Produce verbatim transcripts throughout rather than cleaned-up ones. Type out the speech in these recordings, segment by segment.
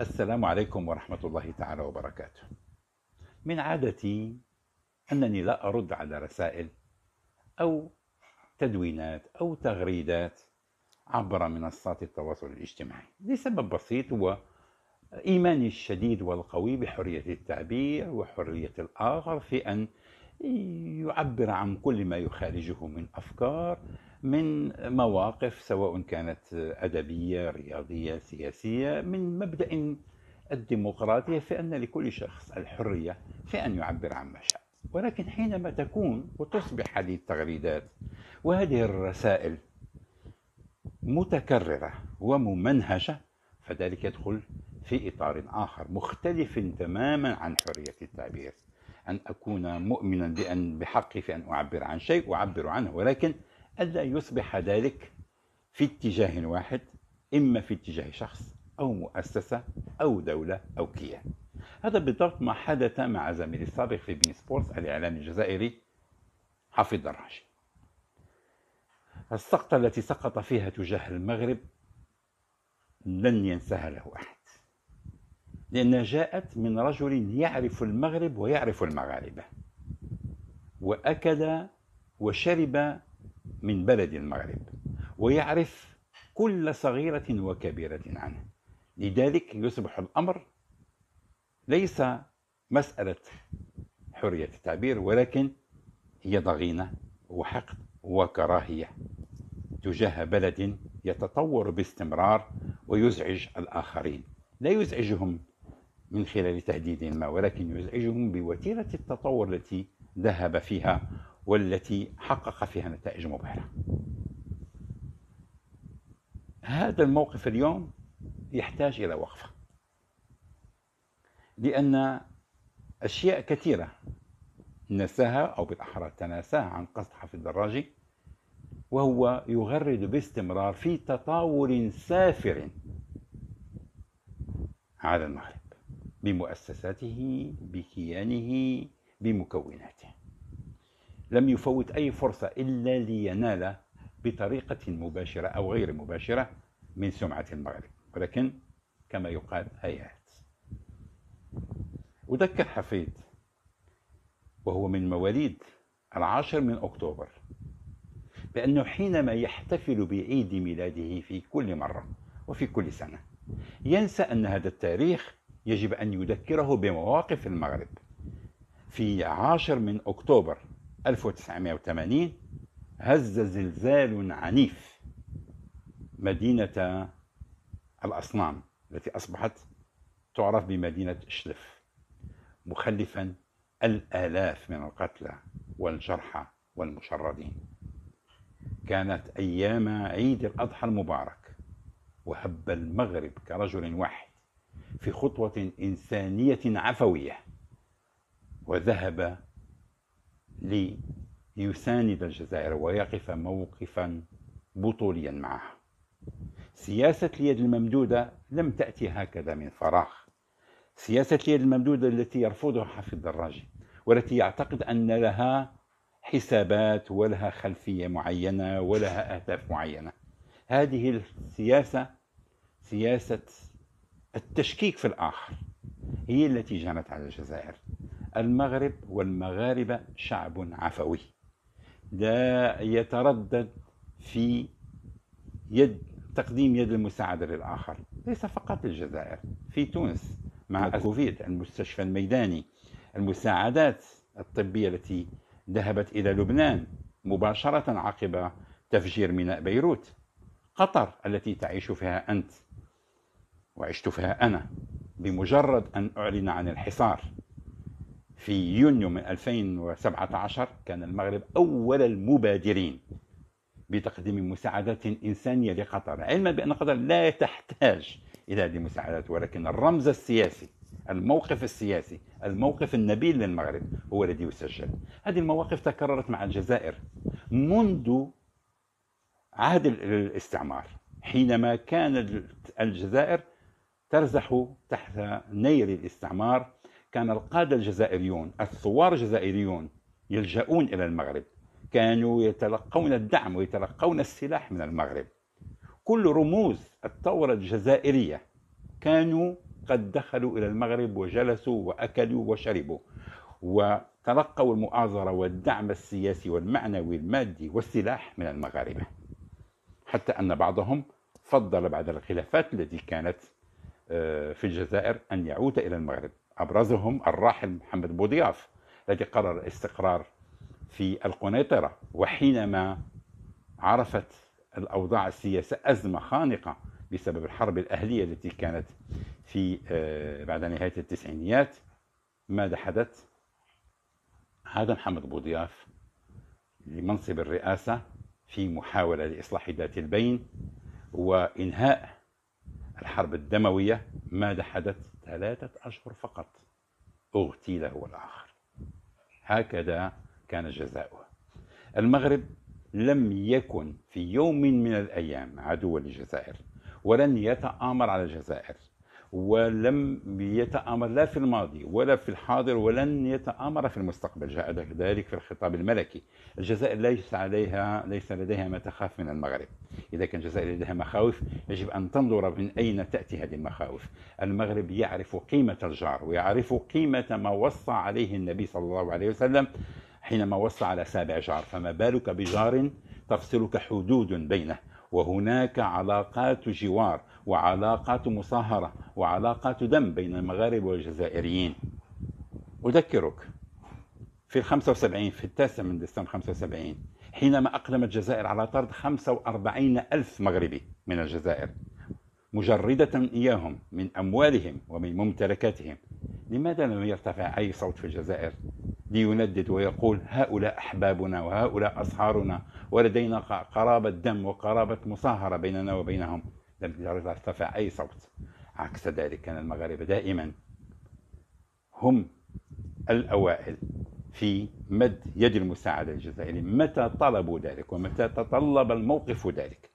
السلام عليكم ورحمة الله تعالى وبركاته. من عادتي أنني لا أرد على رسائل أو تدوينات أو تغريدات عبر منصات التواصل الاجتماعي لسبب بسيط، هو إيماني الشديد والقوي بحرية التعبير وحرية الآخر في أن يعبر عن كل ما يخارجه من أفكار، من مواقف، سواء كانت أدبية، رياضية، سياسية، من مبدأ الديمقراطية في أن لكل شخص الحرية في أن يعبر عن ما شاء. ولكن حينما تكون وتصبح هذه التغريدات وهذه الرسائل متكررة وممنهجة، فذلك يدخل في إطار آخر مختلف تماما عن حرية التعبير. أن أكون مؤمنا بأن بحقي في أن أعبر عن شيء أعبر عنه، ولكن ألا يصبح ذلك في اتجاه واحد، إما في اتجاه شخص أو مؤسسة أو دولة أو كيان. هذا بالضبط ما حدث مع زميلي السابق في بين سبورتس الإعلامي الجزائري حفيظ الدراجي. السقطة التي سقط فيها تجاه المغرب لن ينساها له أحد، لأنها جاءت من رجل يعرف المغرب ويعرف المغاربة، وأكل وشرب من بلد المغرب، ويعرف كل صغيرة وكبيرة عنه. لذلك يصبح الأمر ليس مسألة حرية التعبير، ولكن هي ضغينة وحقد وكراهية تجاه بلد يتطور باستمرار ويزعج الآخرين. لا يزعجهم من خلال تهديد ما، ولكن يزعجهم بوتيرة التطور التي ذهب فيها والتي حقق فيها نتائج مبهرة. هذا الموقف اليوم يحتاج إلى وقفة، لأن أشياء كثيرة نساها أو بالأحرى تناساها عن قصد حفيظ الدراجي، وهو يغرد باستمرار في تطاول سافر على المغرب بمؤسساته، بكيانه، بمكوناته. لم يفوت أي فرصة إلا لينال بطريقة مباشرة أو غير مباشرة من سمعة المغرب، ولكن كما يقال هيهات. أذكر حفيظ وهو من مواليد العاشر من أكتوبر بأنه حينما يحتفل بعيد ميلاده في كل مرة وفي كل سنة ينسى أن هذا التاريخ يجب أن يذكره بمواقف المغرب. في عاشر من أكتوبر ألف وتسعمائة وثمانين هز زلزال عنيف مدينة الأصنام التي أصبحت تعرف بمدينة شلف، مخلفا الآلاف من القتلى والجرحى والمشردين. كانت أيام عيد الأضحى المبارك، وهب المغرب كرجل واحد في خطوة إنسانية عفوية وذهب ليساند الجزائر ويقف موقفا بطوليا معها. سياسة اليد الممدودة لم تأتي هكذا من فراغ. سياسة اليد الممدودة التي يرفضها حفيظ الدراجي والتي يعتقد أن لها حسابات ولها خلفية معينة ولها أهداف معينة، هذه السياسة سياسة التشكيك في الآخر هي التي جنت على الجزائر. المغرب والمغاربة شعب عفوي لا يتردد في يد تقديم يد المساعدة للآخر، ليس فقط الجزائر، في تونس مع الكوفيد، المستشفى الميداني، المساعدات الطبية التي ذهبت إلى لبنان مباشرة عقب تفجير ميناء بيروت، قطر التي تعيش فيها أنت وعشت فيها أنا بمجرد أن أعلن عن الحصار في يونيو من ألفين وسبعة عشر كان المغرب أول المبادرين بتقديم مساعدات إنسانية لقطر، علما بأن قطر لا تحتاج إلى هذه المساعدات، ولكن الرمز السياسي، الموقف السياسي، الموقف النبيل للمغرب هو الذي يسجل. هذه المواقف تكررت مع الجزائر منذ عهد الاستعمار، حينما كانت الجزائر ترزح تحت نير الاستعمار كان القادة الجزائريون، الثوار الجزائريون يلجؤون إلى المغرب، كانوا يتلقون الدعم ويتلقون السلاح من المغرب. كل رموز الثورة الجزائرية كانوا قد دخلوا إلى المغرب وجلسوا وأكلوا وشربوا وتلقوا المؤازرة والدعم السياسي والمعنوي المادي والسلاح من المغاربة، حتى أن بعضهم فضل بعد الخلافات التي كانت في الجزائر أن يعود إلى المغرب، أبرزهم الراحل محمد بوضياف الذي قرر الاستقرار في القنيطرة، وحينما عرفت الأوضاع السياسية أزمة خانقة بسبب الحرب الأهلية التي كانت في بعد نهاية التسعينيات، ماذا حدث؟ هذا محمد بوضياف لمنصب الرئاسة في محاولة لإصلاح ذات البين وإنهاء الحرب الدموية. ماذا حدث؟ ثلاثة أشهر فقط اغتيل هو الآخر. هكذا كان جزاؤه. المغرب لم يكن في يوم من الأيام عدوا للجزائر، ولن يتآمر على الجزائر، ولم يتآمر لا في الماضي ولا في الحاضر، ولن يتآمر في المستقبل. جاء ذلك في الخطاب الملكي. الجزائر ليس عليها ليس لديها ما تخاف من المغرب. إذا كان الجزائر لديها مخاوف يجب أن تنظر من أين تأتي هذه المخاوف. المغرب يعرف قيمة الجار ويعرف قيمة ما وصى عليه النبي صلى الله عليه وسلم حينما وصى على سابع جار، فما بالك بجار تفصلك حدود بينه، وهناك علاقات جوار وعلاقات مصاهرة وعلاقات دم بين المغاربة والجزائريين. أذكرك في الخمسة وسبعين، في التاسع من ديسمبر خمسة وسبعين، حينما أقدمت الجزائر على طرد خمسة وأربعين ألف مغربي من الجزائر مجردة إياهم من أموالهم ومن ممتلكاتهم. لماذا لم يرتفع أي صوت في الجزائر ليندد ويقول هؤلاء أحبابنا وهؤلاء أصهارنا ولدينا قرابة دم وقرابة مصاهرة بيننا وبينهم؟ لم يرتفع أي صوت. عكس ذلك كان المغاربة دائما هم الأوائل في مد يد المساعدة للجزائر متى طلبوا ذلك ومتى تطلب الموقف ذلك.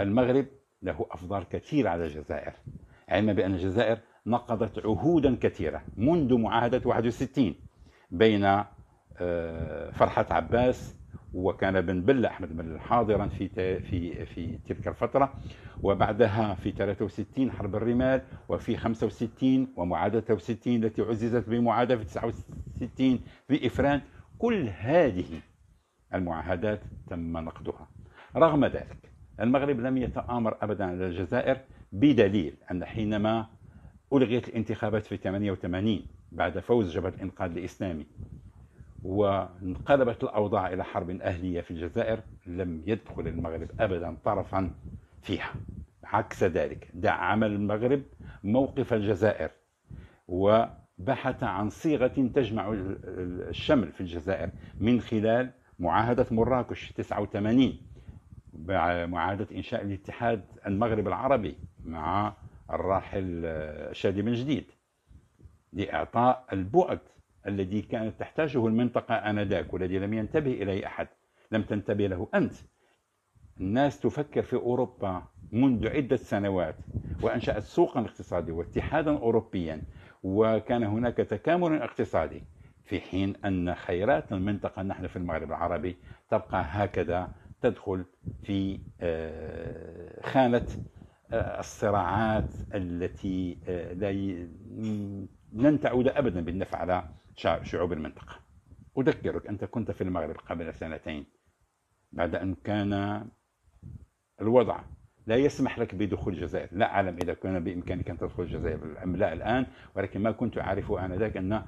المغرب له أفضال كثيرة على الجزائر، علما بأن الجزائر نقضت عهودا كثيرة منذ معاهدة واحد وستين بين فرحه عباس، وكان بن بله احمد بن بله حاضرا في في في تلك الفتره، وبعدها في ثلاثة وستين حرب الرمال، وفي خمسة وستين ومعاهده ستين التي عززت بمعاهده في تسعة وستين بإفران. كل هذه المعاهدات تم نقضها. رغم ذلك المغرب لم يتآمر ابدا على الجزائر، بدليل ان حينما ألغيت الانتخابات في ثمانية وثمانين بعد فوز جبهة الإنقاذ الإسلامي وانقلبت الأوضاع إلى حرب أهلية في الجزائر، لم يدخل المغرب أبدا طرفا فيها. عكس ذلك دعم المغرب موقف الجزائر وبحث عن صيغة تجمع الشمل في الجزائر من خلال معاهدة مراكش تسعة وثمانين، معاهدة إنشاء الاتحاد المغرب العربي مع الراحل الشاذلي بن جديد لإعطاء البعد الذي كانت تحتاجه المنطقة آنذاك والذي لم ينتبه إليه أحد. لم تنتبه له أنت. الناس تفكر في أوروبا منذ عدة سنوات، وأنشأت سوقا اقتصادي واتحادا أوروبيا، وكان هناك تكامل اقتصادي، في حين أن خيرات المنطقة نحن في المغرب العربي تبقى هكذا تدخل في خانة الصراعات التي لن تعود أبدا بالنفع على شعوب المنطقة. أذكرك أنت كنت في المغرب قبل سنتين بعد أن كان الوضع لا يسمح لك بدخول الجزائر. لا أعلم إذا كان بإمكانك أن تدخل الجزائر أم لا الآن، ولكن ما كنت أعرف آنذاك أن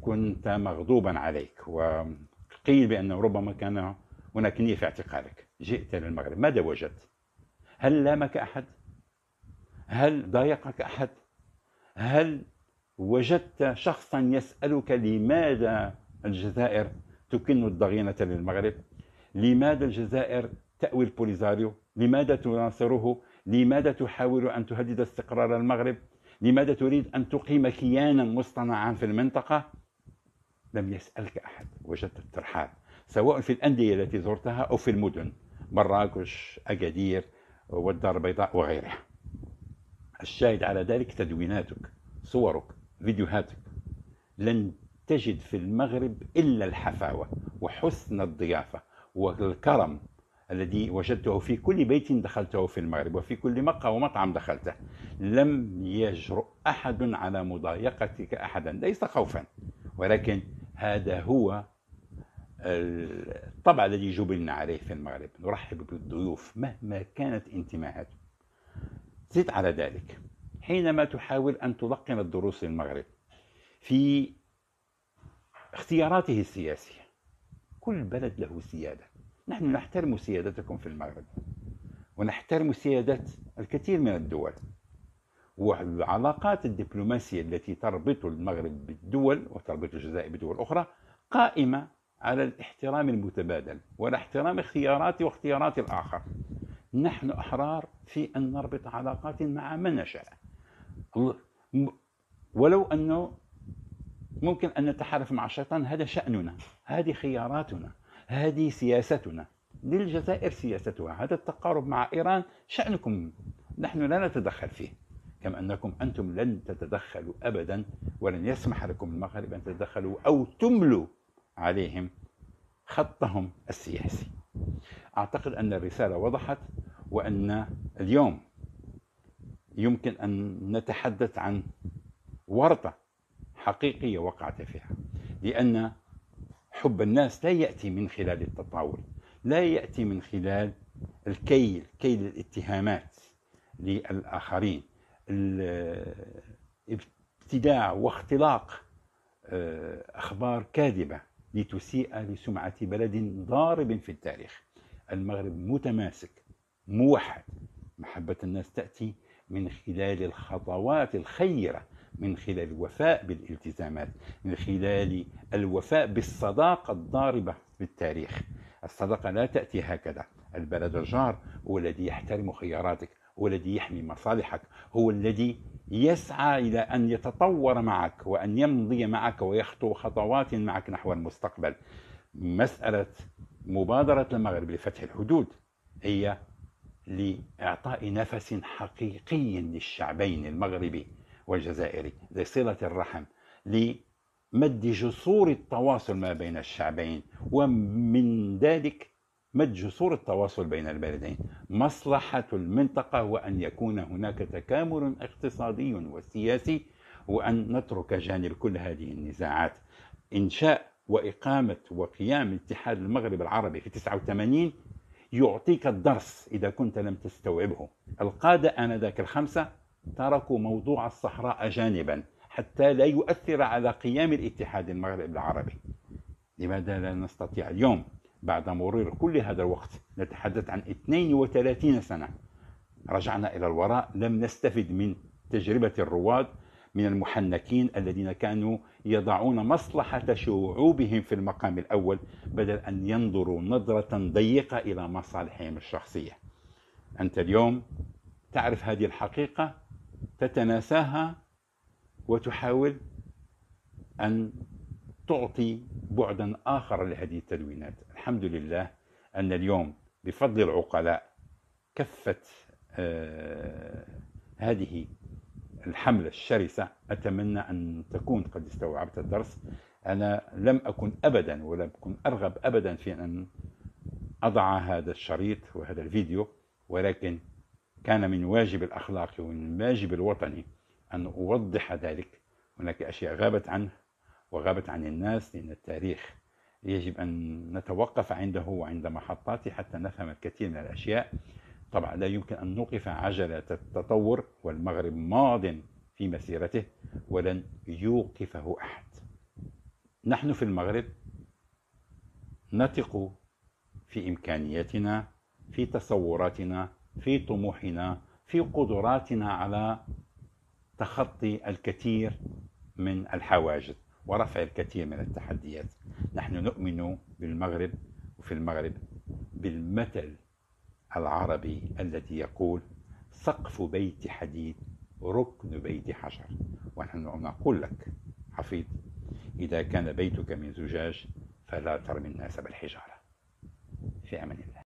كنت مغضوبا عليك وقيل بأن ربما كان هناك نية في اعتقالك. جئت للمغرب، ماذا وجدت؟ هل لامك أحد؟ هل ضايقك أحد؟ هل وجدت شخصا يسألك لماذا الجزائر تكن الضغينة للمغرب؟ لماذا الجزائر تأوي البوليزاريو؟ لماذا تناصره؟ لماذا تحاول أن تهدد استقرار المغرب؟ لماذا تريد أن تقيم كيانا مصطنعا في المنطقة؟ لم يسألك أحد. وجدت الترحاب سواء في الأندية التي زرتها أو في المدن، مراكش، أكادير والدار البيضاء وغيرها. الشاهد على ذلك تدويناتك، صورك، فيديوهاتك. لن تجد في المغرب إلا الحفاوة وحسن الضيافة والكرم الذي وجدته في كل بيت دخلته في المغرب وفي كل مقهى ومطعم دخلته. لم يجرؤ أحد على مضايقتك أحدا، ليس خوفا، ولكن هذا هو الطبع الذي جبلنا عليه في المغرب، نرحب بالضيوف مهما كانت انتماءاتهم. زد على ذلك، حينما تحاول أن تلقن الدروس للمغرب في اختياراته السياسية، كل بلد له سيادة، نحن نحترم سيادتكم في المغرب ونحترم سيادة الكثير من الدول، والعلاقات الدبلوماسية التي تربط المغرب بالدول وتربط الجزائر بدول أخرى قائمة على الاحترام المتبادل وعلى احترام اختياراتي واختيارات الآخر. نحن أحرار في أن نربط علاقات مع من نشاء، ولو أنه ممكن أن نتحالف مع الشيطان، هذا شأننا، هذه خياراتنا، هذه سياستنا. للجزائر سياستها، هذا التقارب مع إيران شأنكم، نحن لا نتدخل فيه، كما أنكم أنتم لن تتدخلوا أبدا، ولن يسمح لكم المغرب أن تتدخلوا أو تملوا عليهم خطهم السياسي. أعتقد أن الرسالة وضحت، وأن اليوم يمكن أن نتحدث عن ورطة حقيقية وقعت فيها، لأن حب الناس لا يأتي من خلال التطاول، لا يأتي من خلال الكيل، كيل الاتهامات للآخرين، ابتداع واختلاق أخبار كاذبة لتسيء لسمعة بلد ضارب في التاريخ. المغرب متماسك موحد، محبة الناس تأتي من خلال الخطوات الخيرة، من خلال الوفاء بالالتزامات، من خلال الوفاء بالصداقة الضاربة في التاريخ. الصداقة لا تأتي هكذا، البلد الجار هو الذي يحترم خياراتك، هو الذي يحمي مصالحك، هو الذي يسعى إلى أن يتطور معك وأن يمضي معك ويخطو خطوات معك نحو المستقبل. مسألة مبادرة المغرب لفتح الحدود هي لإعطاء نفس حقيقي للشعبين المغربي والجزائري، لصلة الرحم، لمد جسور التواصل ما بين الشعبين، ومن ذلك مد جسور التواصل بين البلدين. مصلحة المنطقة هو أن يكون هناك تكامل اقتصادي وسياسي، وأن نترك جانب كل هذه النزاعات. إنشاء وإقامة وقيام اتحاد المغرب العربي في تسعة وثمانين يعطيك الدرس إذا كنت لم تستوعبه. القادة آنذاك الخمسة تركوا موضوع الصحراء جانبا حتى لا يؤثر على قيام الاتحاد المغرب العربي. لماذا لا نستطيع اليوم بعد مرور كل هذا الوقت، نتحدث عن اثنين وثلاثين سنة رجعنا إلى الوراء، لم نستفد من تجربة الرواد، من المحنكين الذين كانوا يضعون مصلحة شعوبهم في المقام الأول بدل أن ينظروا نظرة ضيقة إلى مصالحهم الشخصية. أنت اليوم تعرف هذه الحقيقة، تتناساها وتحاول أن تعطي بعدا آخر لهذه التدوينات. الحمد لله أن اليوم بفضل العقلاء كفت آه هذه الحملة الشرسة. أتمنى أن تكون قد استوعبت الدرس. أنا لم أكن أبدا ولم أكن أرغب أبدا في أن أضع هذا الشريط وهذا الفيديو، ولكن كان من واجب الأخلاقي ومن واجب الوطني أن أوضح ذلك. هناك أشياء غابت عنه وغابت عن الناس، لأن التاريخ يجب أن نتوقف عنده وعند محطاته حتى نفهم الكثير من الأشياء. طبعا لا يمكن أن نوقف عجلة التطور، والمغرب ماض في مسيرته ولن يوقفه أحد. نحن في المغرب نثق في إمكانياتنا، في تصوراتنا، في طموحنا، في قدراتنا على تخطي الكثير من الحواجز ورفع الكثير من التحديات. نحن نؤمن بالمغرب، وفي المغرب بالمثل العربي الذي يقول سقف بيت حديد ركن بيت حجر. ونحن نقول لك حفيظ، إذا كان بيتك من زجاج فلا ترمي الناس بالحجارة. في أمان الله.